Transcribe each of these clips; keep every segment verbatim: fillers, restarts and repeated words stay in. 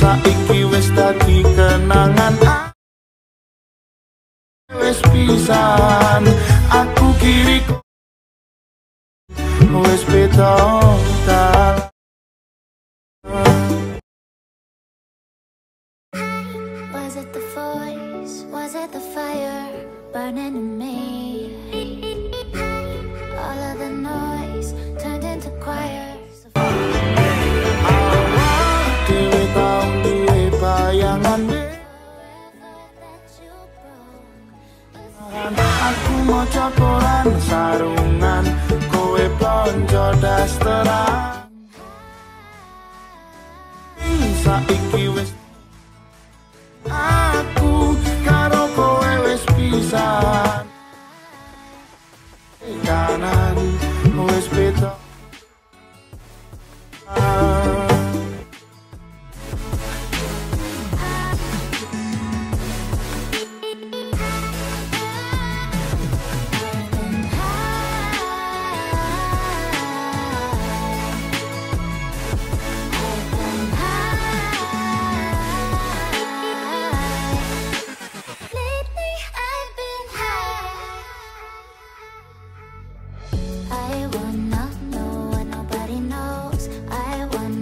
saiki wis dadi kenangan, wis pisan aku kiriku wis beda ta. Was it the voice? Was it the fire burning in me? All of the noise turned into choirs of aku mau cokolan sarungan, kowe blonjo dasteran. Saiki wis aku karo kowe wis pisan, kanan wis beda. I want not know what nobody knows. I want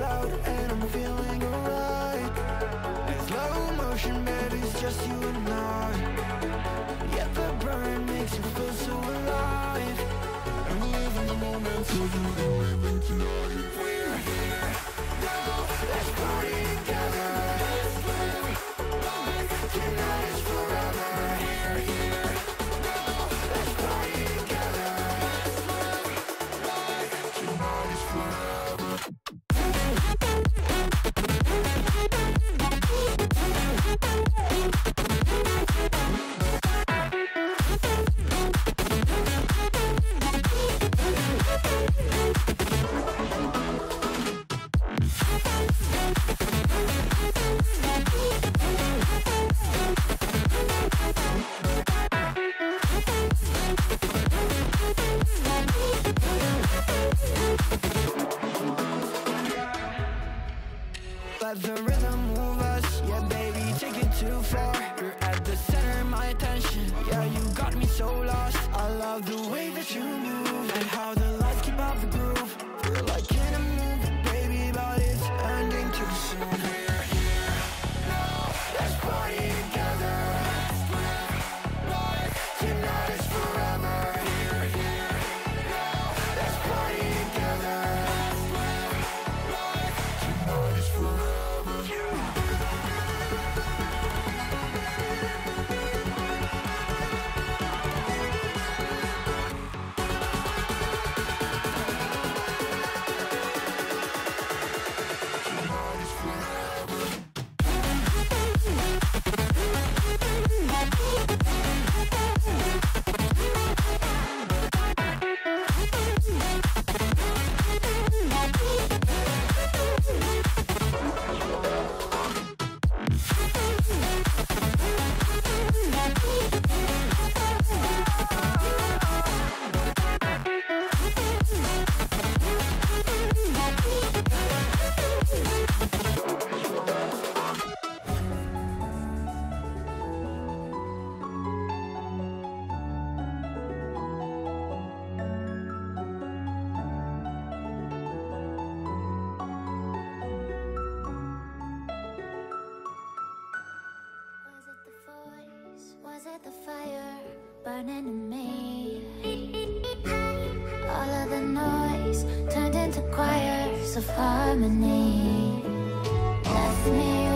it's loud and I'm feeling alright. It's low motion, baby, it's just you and I. Yet the burn makes you feel so alive. I'm living the moment, so you can live in tonight. We're here, now, let's party together. Let's live, life, tonight is forever. We're here, now, let's party together. Let's live, life, tonight is forever. Let the rhythm move us, yeah baby, take it too far. You're at the center of my attention, yeah you got me so lost. I love the way that you move, and how the lights keep out the groove. We're like in a movie, baby, but it's ending too soon. We're here, now, let's party together. Let's live life, tonight is forever. We're here, now, let's party together. Let's live life, tonight is forever. Burning in me, all of the noise turned into choirs of harmony. Left me